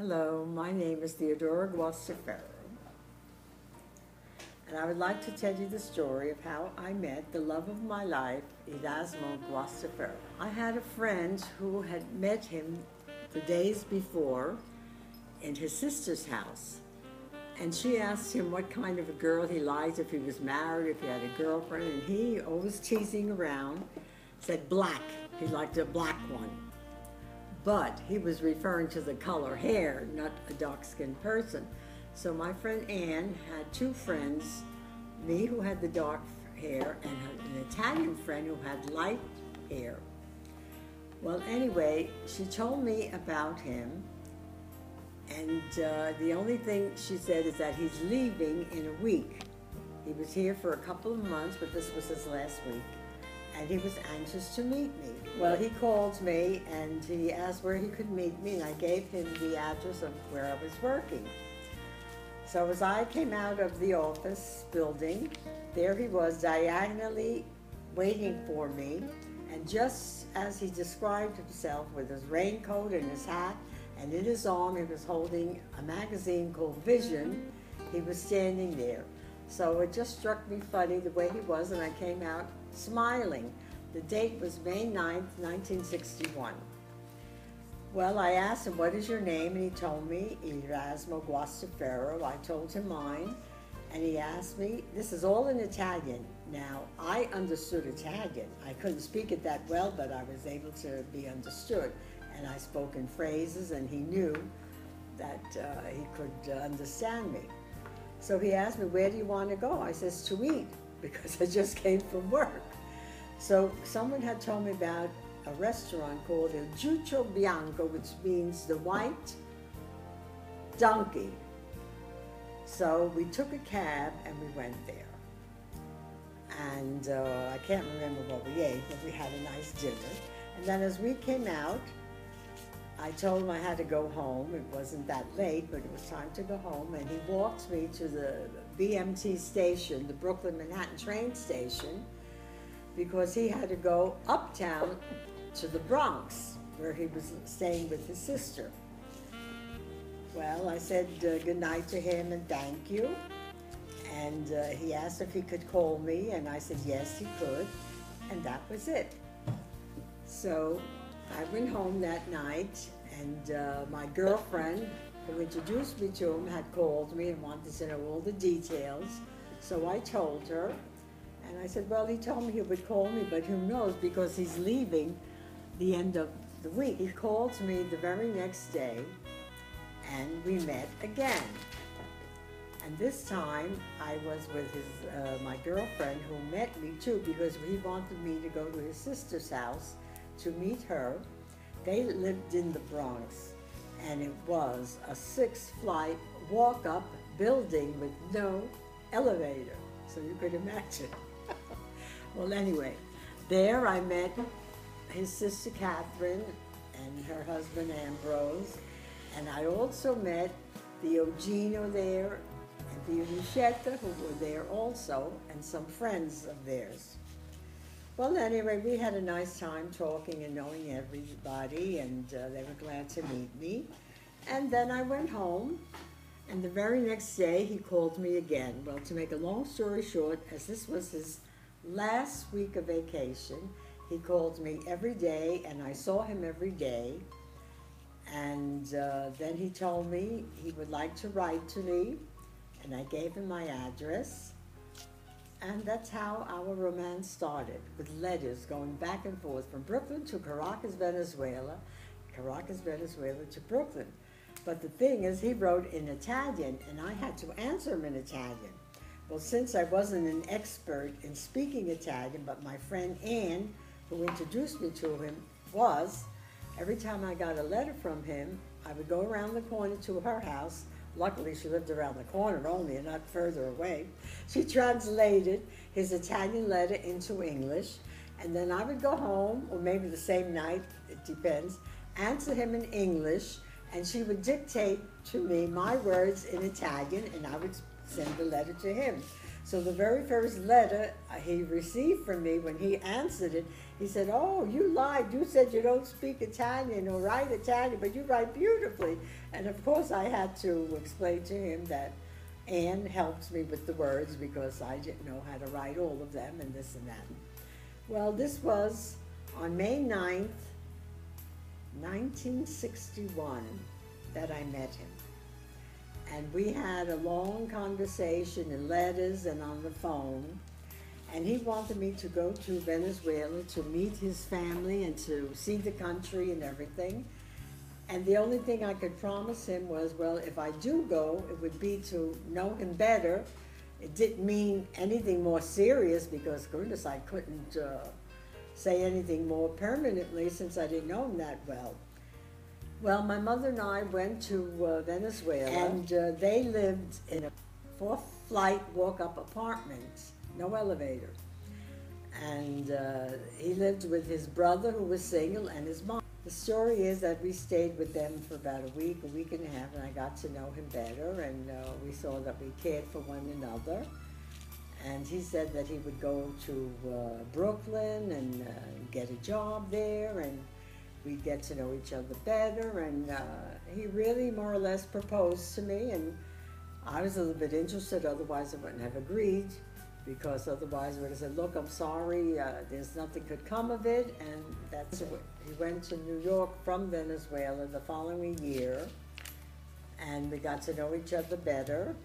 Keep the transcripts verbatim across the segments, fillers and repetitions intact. Hello, my name is Theodora Guastaferro, and I would like to tell you the story of how I met the love of my life, Erasmo Guastaferro. I had a friend who had met him the days before in his sister's house, and she asked him what kind of a girl he liked, if he was married, if he had a girlfriend, and he, always teasing around, said black. He liked a black one. But he was referring to the color hair, not a dark-skinned person. So my friend Anne had two friends, me who had the dark hair and an Italian friend who had light hair. Well, anyway, she told me about him, and uh, the only thing she said is that he's leaving in a week. He was here for a couple of months, but this was his last week, and he was anxious to meet me. Well, he called me and he asked where he could meet me, and I gave him the address of where I was working. So as I came out of the office building, there he was diagonally waiting for me, and just as he described himself with his raincoat and his hat, and in his arm he was holding a magazine called Vision, he was standing there. So it just struck me funny the way he was, and I came out smiling. The date was May ninth, nineteen sixty-one. Well, I asked him, what is your name? And he told me, Erasmo Guastaferro. I told him mine, and he asked me, this is all in Italian. Now, I understood Italian. I couldn't speak it that well, but I was able to be understood. And I spoke in phrases, and he knew that uh, he could uh, understand me. So he asked me, where do you want to go? I says, to eat, because I just came from work. So someone had told me about a restaurant called Il Giuoco Bianco, which means the white donkey. So we took a cab and we went there. And uh, I can't remember what we ate, but we had a nice dinner. And then as we came out, I told him I had to go home. It wasn't that late, but it was time to go home. And he walked me to the B M T station, the Brooklyn Manhattan train station, because he had to go uptown to the Bronx, where he was staying with his sister. Well, I said uh, good night to him and thank you. And uh, he asked if he could call me, and I said yes, he could. And that was it. So I went home that night, and uh, my girlfriend, who introduced me to him, had called me and wanted to know all the details. So I told her, and I said, well, he told me he would call me, but who knows, because he's leaving the end of the week. He called me the very next day, and we met again. And this time, I was with his, uh, my girlfriend, who met me too, because he wanted me to go to his sister's house to meet her. They lived in the Bronx, and it was a six-flight walk-up building with no elevator, so you could imagine. Well, anyway, there I met his sister Catherine and her husband Ambrose, and I also met the Ogino there and the Unichetta, who were there also, and some friends of theirs. Well, anyway, we had a nice time talking and knowing everybody, and uh, they were glad to meet me. And then I went home, and the very next day he called me again. Well, to make a long story short, as this was his last week of vacation, he called me every day, and I saw him every day. And uh, then he told me he would like to write to me, and I gave him my address. And that's how our romance started, with letters going back and forth from Brooklyn to Caracas, Venezuela, Caracas, Venezuela to Brooklyn. But the thing is, he wrote in Italian, and I had to answer him in Italian. Well, since I wasn't an expert in speaking Italian, but my friend Anne, who introduced me to him, was, every time I got a letter from him, I would go around the corner to her house. Luckily, she lived around the corner only and not further away. She translated his Italian letter into English, and then I would go home, or maybe the same night, it depends, answer him in English, and she would dictate to me my words in Italian, and I would send the letter to him. So the very first letter he received from me, when he answered it, he said, "Oh, you lied. You said you don't speak Italian or write Italian, but you write beautifully." And of course I had to explain to him that Anne helps me with the words because I didn't know how to write all of them and this and that. Well, this was on May ninth, nineteen sixty-one, that I met him. And we had a long conversation in letters and on the phone. And he wanted me to go to Venezuela to meet his family and to see the country and everything. And the only thing I could promise him was, well, if I do go, it would be to know him better. It didn't mean anything more serious because, goodness, I couldn't uh, say anything more permanently since I didn't know him that well. Well, my mother and I went to uh, Venezuela, and uh, they lived in a four-flight walk-up apartment, no elevator. And uh, he lived with his brother, who was single, and his mom. The story is that we stayed with them for about a week, a week and a half, and I got to know him better, and uh, we saw that we cared for one another. And he said that he would go to uh, Brooklyn and uh, get a job there, and we'd get to know each other better, and uh, he really more or less proposed to me, and I was a little bit interested, otherwise I wouldn't have agreed, because otherwise I would have said, look, I'm sorry, uh, there's nothing could come of it, and that's it. He went to New York from Venezuela the following year, and we got to know each other better,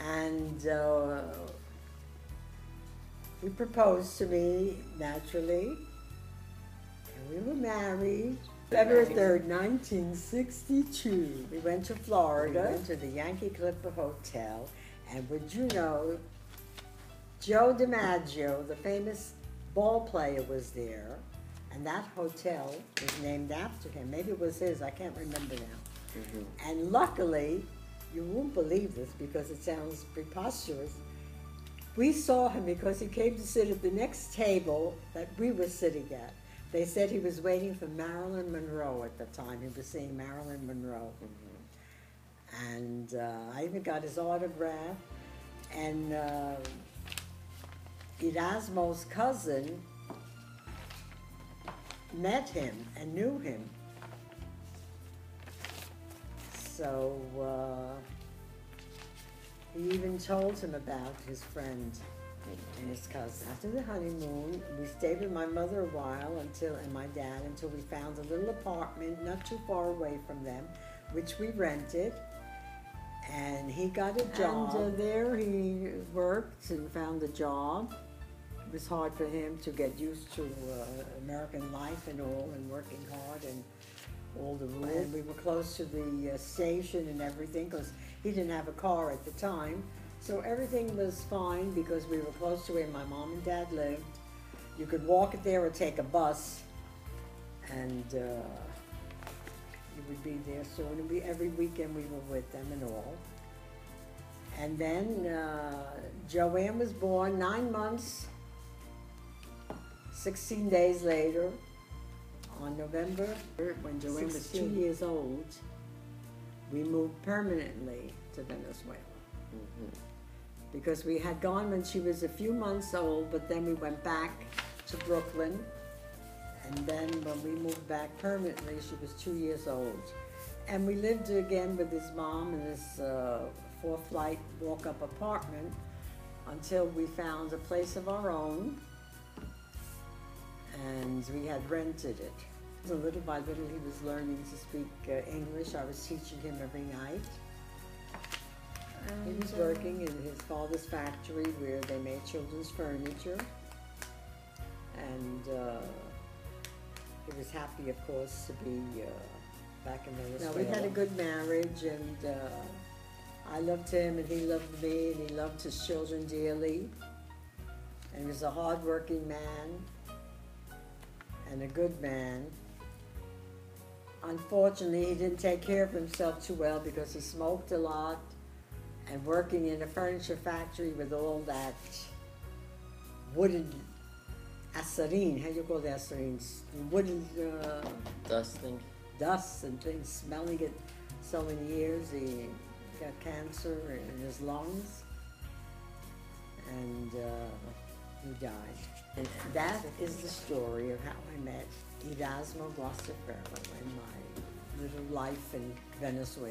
and uh, he proposed to me naturally. We were married February third, nineteen sixty-two. We went to Florida, we went to the Yankee Clipper Hotel, and would you know, Joe DiMaggio, the famous ball player, was there, and that hotel was named after him. Maybe it was his, I can't remember now. Mm-hmm. And luckily, you won't believe this because it sounds preposterous, we saw him because he came to sit at the next table that we were sitting at. They said he was waiting for Marilyn Monroe at the time. He was seeing Marilyn Monroe. Mm-hmm. And uh, I even got his autograph. And uh, Erasmo's cousin met him and knew him. So uh, he even told him about his friend and his cousin. After the honeymoon, we stayed with my mother a while until, and my dad, until we found a little apartment not too far away from them, which we rented, and he got a job. And uh, there he worked and found a job. It was hard for him to get used to uh, American life and all, and working hard and all the rules. And we were close to the uh, station and everything, because he didn't have a car at the time. So everything was fine because we were close to where my mom and dad lived. You could walk it there or take a bus, and uh, you would be there soon. And we, every weekend we were with them and all. And then uh, Joanne was born nine months, sixteen days later, on November, when Joanne was two years old, we moved permanently to Venezuela. Mm-hmm. Because we had gone when she was a few months old, but then we went back to Brooklyn, and then when we moved back permanently, she was two years old. And we lived again with his mom in this uh, four-flight walk-up apartment until we found a place of our own, and we had rented it. So little by little, he was learning to speak uh, English. I was teaching him every night. He was working in his father's factory where they made children's furniture, and uh, he was happy, of course, to be uh, back in Venezuela. No, we had a good marriage, and uh, I loved him, and he loved me, and he loved his children dearly. And he was a hard-working man and a good man. Unfortunately, he didn't take care of himself too well because he smoked a lot. And working in a furniture factory with all that wooden asarine, how do you call the asarines? Wooden uh, dusting, dust and things, smelling it so many years. He got cancer in his lungs, and uh, he died. And that is the story of how I met Erasmo Guastaferro and my little life in Venezuela.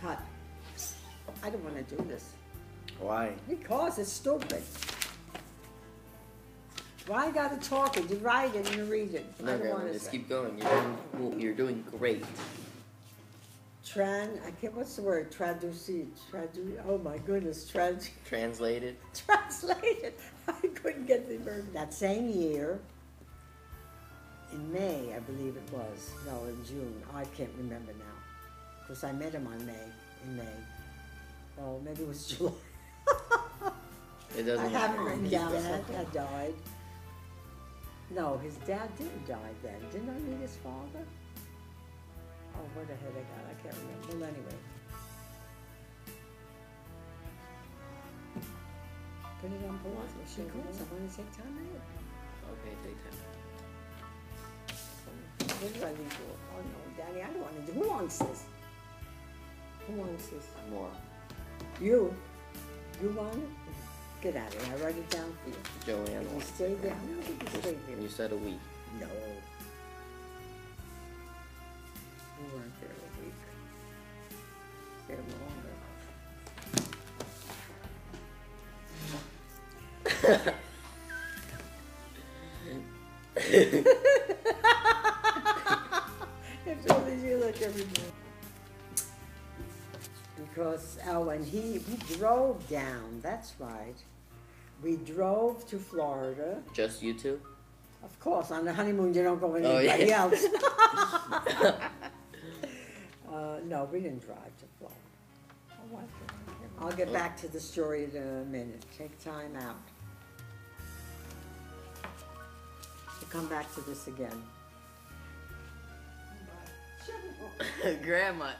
Cut. I don't want to do this. Why? Because it's stupid. Why I gotta talk it? You write it and you read it. No, I don't want to just say. Keep going. You're doing cool. You're doing great. Tran, I can't. What's the word? Traducir. Tradu. Oh my goodness. Trans. Translated. Translated. I couldn't get the verb. That same year, in May, I believe it was. No, in June. I can't remember now. Because I met him on May, in May. Oh, maybe it was July. It doesn't I haven't written down that. I died. No, his dad didn't die then. Didn't I meet his father? Oh, where the heck I got? I can't remember. Well, anyway. Put it on pause. She calls. I want to take time out. Okay, take time out. What do I need to? Oh no, Daddy, I don't want to do. Who wants this? Who wants this? More. You? You want it? Get out of here. I write it down for you. Joanne wants it. Stay there. No, you can stay there. You said a week. No. We weren't there a week. They're longer. It's all easy like every morning. Because, oh, and he, we drove down, that's right. We drove to Florida. Just you two? Of course, on the honeymoon you don't go with anybody oh, yeah. else. uh, no, we didn't drive to Florida. I want to. I'll get back to the story in a minute. Take time out. We'll come back to this again. Grandma.